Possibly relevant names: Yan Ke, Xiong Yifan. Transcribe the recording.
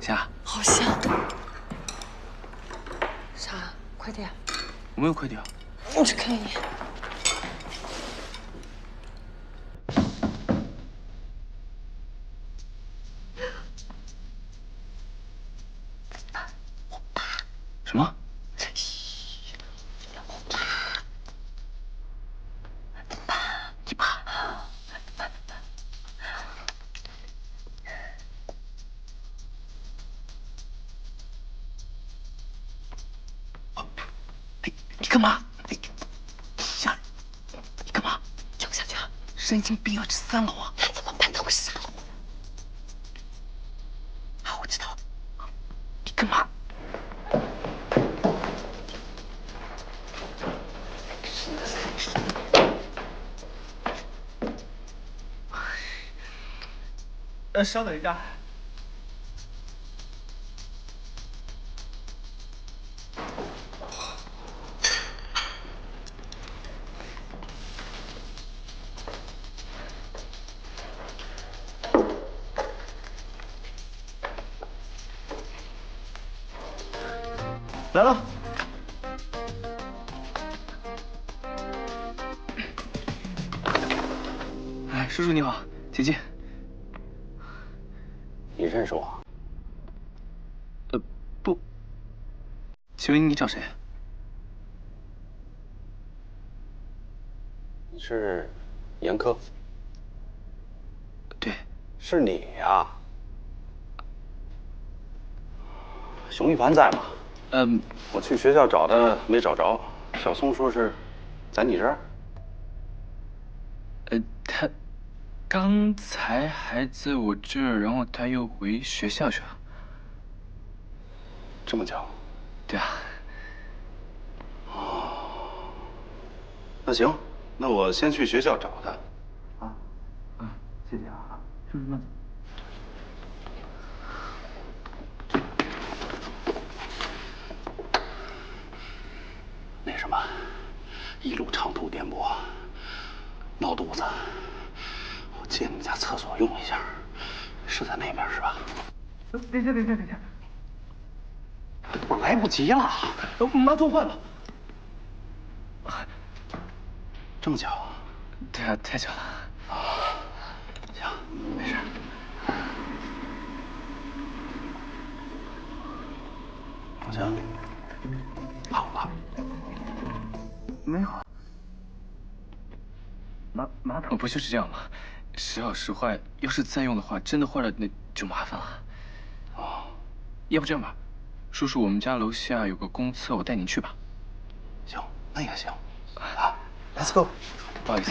香，好香。啥？快递？我没有快递啊。我去看一眼。 神经病啊！这3楼啊，那怎么办？他会杀了我！啊，我知道了，你干嘛？稍等一下。 来了，哎，叔叔你好，请进。你认识我？不。请问你找谁？你是严科？对，是你呀。熊一凡在吗？ 我去学校找他没找着，小松说是在你这儿。他刚才还在我这儿，然后他又回学校去了。这么巧？对啊。哦，那行，那我先去学校找他。啊，嗯，谢谢啊，叔叔慢走。 一路长途颠簸，闹肚子。我借你们家厕所用一下，是在那边是吧？等一下，我来不及了，马桶换了。这么巧？对啊，太巧了。啊，行，没事。行，好了。 没有啊，马桶不就是这样吗？时好时坏，要是再用的话，真的坏了那就麻烦了。哦，要不这样吧，叔叔，我们家楼下有个公厕，我带你去吧。行，那也行。啊 ，Let's go。不好意思。